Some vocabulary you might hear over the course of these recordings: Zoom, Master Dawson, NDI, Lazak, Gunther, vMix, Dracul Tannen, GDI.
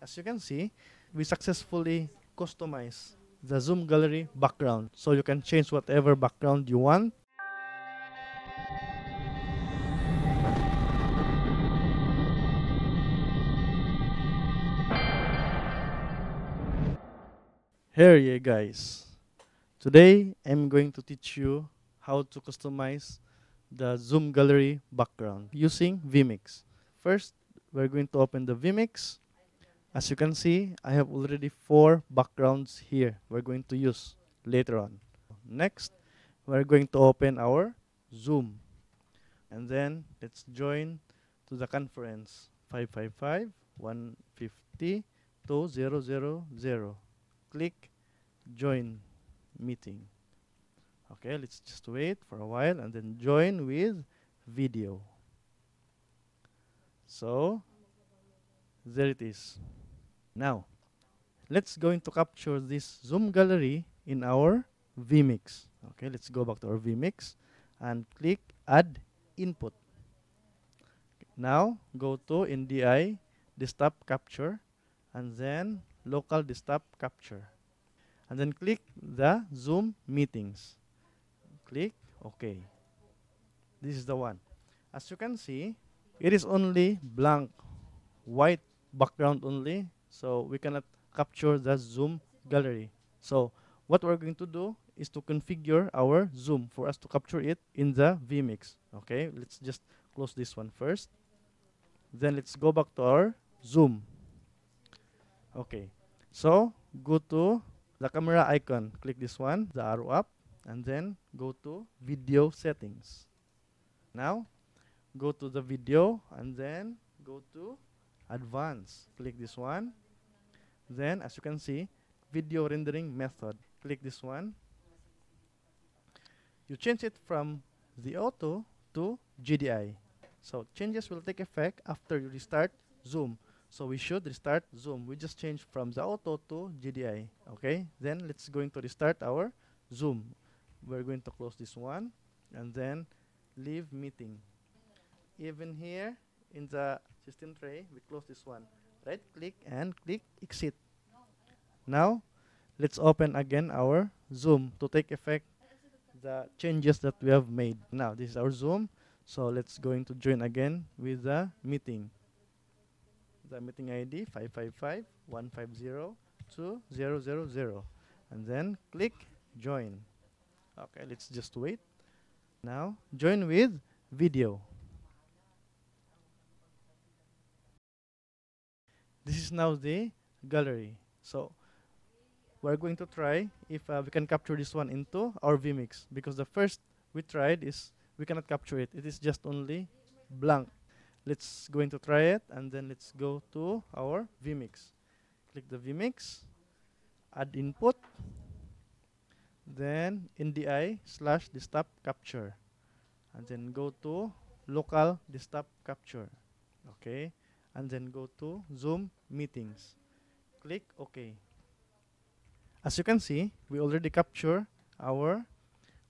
As you can see, we successfully customized the Zoom gallery background, so you can change whatever background you want. Here you guys, today I'm going to teach you how to customize the Zoom gallery background using vMix. First, we're going to open the vMix. As you can see, I have already 4 backgrounds here we're going to use later on. Next, we're going to open our Zoom. And then, let's join to the conference 555-150-2000. Click Join Meeting. Okay, let's just wait for a while and then join with video. So, there it is. Now, let's go into capture this Zoom gallery in our vMix. Okay, let's go back to our vMix and click Add Input. Now, go to NDI, Desktop Capture, and then Local Desktop Capture. And then click the Zoom Meetings. Click OK. This is the one. As you can see, it is only blank, white background only, so we cannot capture the Zoom gallery. So what we're going to do is to configure our Zoom for us to capture it in the vMix. Okay, let's just close this one first. Then let's go back to our Zoom. Okay, so go to the camera icon. Click this one, the arrow up, and then go to video settings. Now, go to the video and then go to advanced. Click this one. Then, as you can see, video rendering method. Click this one. You change it from the auto to GDI. So, changes will take effect after you restart Zoom. So, we should restart Zoom. We just changed from the auto to GDI. Okay? Then, let's go into restart our Zoom. We're going to close this one and then leave meeting. Even here, in the system tray, we close this one. Right-click and click Exit. Now, let's open again our Zoom to take effect the changes that we have made. Now, this is our Zoom. So, let's go into join again with the meeting. The meeting ID 555-150-2000. And then, click Join. Okay, let's just wait. Now, join with video. This is now the gallery. So, we're going to try if we can capture this one into our vMix, because the first we tried is we cannot capture it. It is just only blank. Let's go into try it, and then let's go to our vMix. Click the vMix, add input, then NDI/desktop capture, and then go to local desktop capture. Okay. And then go to Zoom Meetings. Click OK. As you can see, we already capture our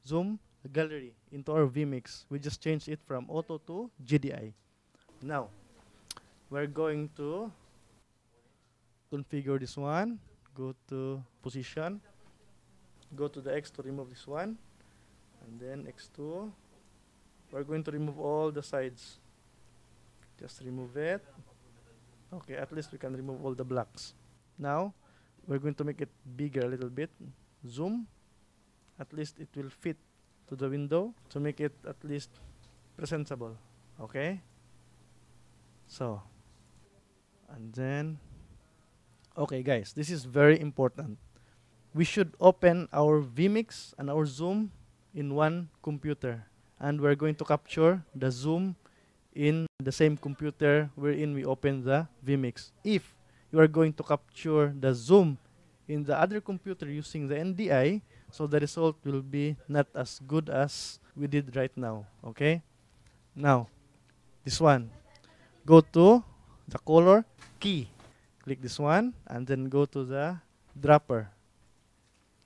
Zoom gallery into our vMix. We just changed it from auto to GDI. Now, we're going to configure this one. Go to position. Go to the X to remove this one. And then X2. We're going to remove all the sides. Just remove it. Okay, at least we can remove all the blocks. Now, we're going to make it bigger a little bit. Zoom. At least it will fit to the window to make it at least presentable. Okay? So, and then, okay guys, this is very important. We should open our vMix and our Zoom in one computer. And we're going to capture the Zoom in the same computer wherein we open the vMix. If you are going to capture the Zoom in the other computer using the NDI, so the result will be not as good as we did right now. Okay? Now, this one. Go to the color key. Click this one and then go to the dropper.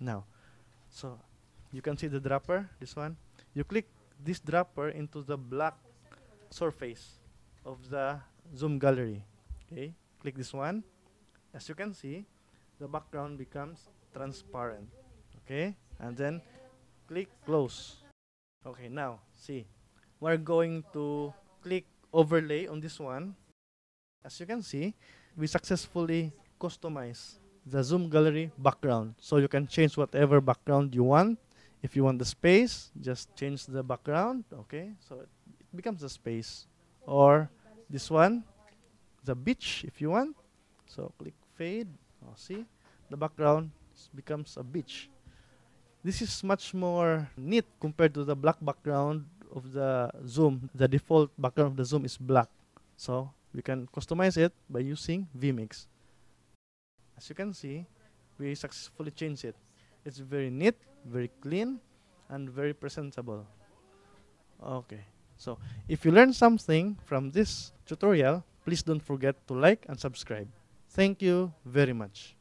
Now, so you can see the dropper, this one. You click this dropper into the black surface of the Zoom gallery. Okay, click this one as you can see, the background becomes transparent. Okay, and then click close. Okay, now see, we're going to click overlay on this one. As you can see, we successfully customize the Zoom gallery background. So you can change whatever background you want. If you want the space, just change the background. Okay, so it becomes the space. Or this one, the beach, if you want. So click fade. Oh, see, the background becomes a beach. This is much more neat compared to the black background of the Zoom. The default background of the Zoom is black. So we can customize it by using vMix. As you can see, we successfully changed it. It's very neat, very clean, and very presentable. Okay, so if you learned something from this tutorial, please don't forget to like and subscribe. Thank you very much.